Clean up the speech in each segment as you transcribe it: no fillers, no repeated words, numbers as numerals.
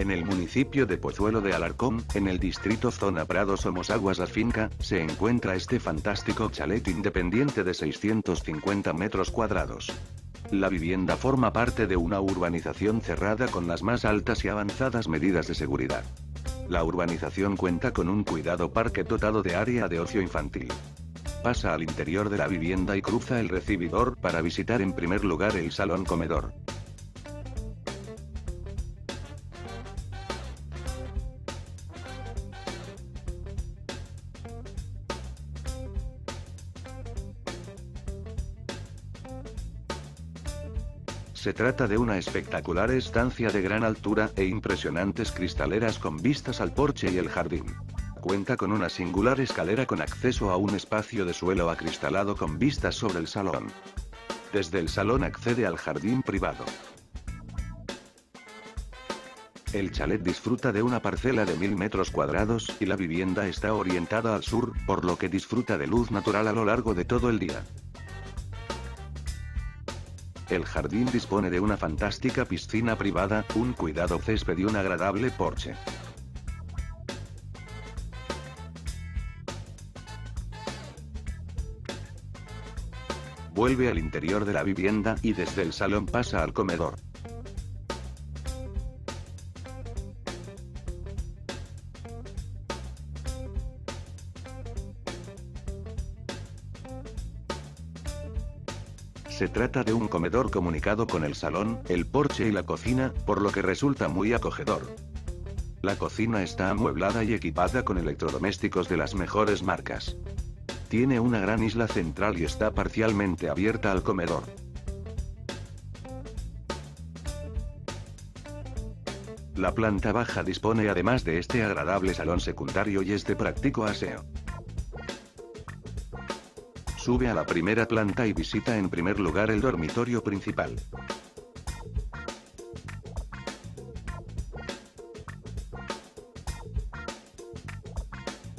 en el municipio de Pozuelo de Alarcón, en el distrito Zona Prado Somosaguas La Finca, se encuentra este fantástico chalet independiente de 650 metros cuadrados. La vivienda forma parte de una urbanización cerrada con las más altas y avanzadas medidas de seguridad. La urbanización cuenta con un cuidado parque dotado de área de ocio infantil. Pasa al interior de la vivienda y cruza el recibidor para visitar en primer lugar el salón comedor. Se trata de una espectacular estancia de gran altura e impresionantes cristaleras con vistas al porche y el jardín. Cuenta con una singular escalera con acceso a un espacio de suelo acristalado con vistas sobre el salón. Desde el salón accede al jardín privado. El chalet disfruta de una parcela de 1000 metros cuadrados y la vivienda está orientada al sur, por lo que disfruta de luz natural a lo largo de todo el día. El jardín dispone de una fantástica piscina privada, un cuidado césped y un agradable porche. Vuelve al interior de la vivienda y desde el salón pasa al comedor. Se trata de un comedor comunicado con el salón, el porche y la cocina, por lo que resulta muy acogedor. La cocina está amueblada y equipada con electrodomésticos de las mejores marcas. Tiene una gran isla central y está parcialmente abierta al comedor. La planta baja dispone además de este agradable salón secundario y es de práctico aseo. Sube a la primera planta y visita en primer lugar el dormitorio principal.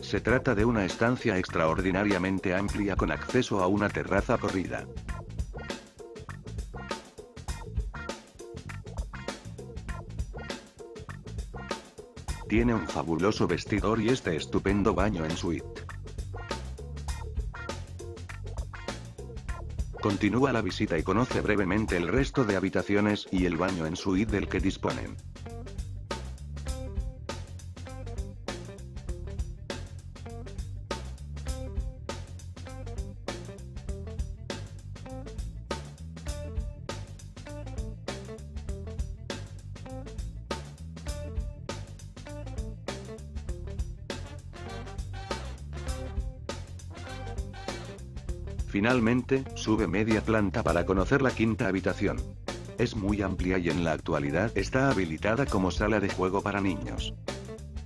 Se trata de una estancia extraordinariamente amplia con acceso a una terraza corrida. Tiene un fabuloso vestidor y este estupendo baño en suite. Continúa la visita y conoce brevemente el resto de habitaciones y el baño en suite del que disponen. Finalmente, sube media planta para conocer la quinta habitación. Es muy amplia y en la actualidad está habilitada como sala de juego para niños.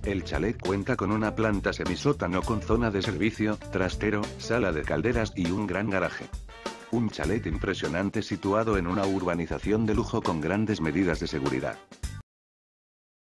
El chalet cuenta con una planta semisótano con zona de servicio, trastero, sala de calderas y un gran garaje. Un chalet impresionante situado en una urbanización de lujo con grandes medidas de seguridad.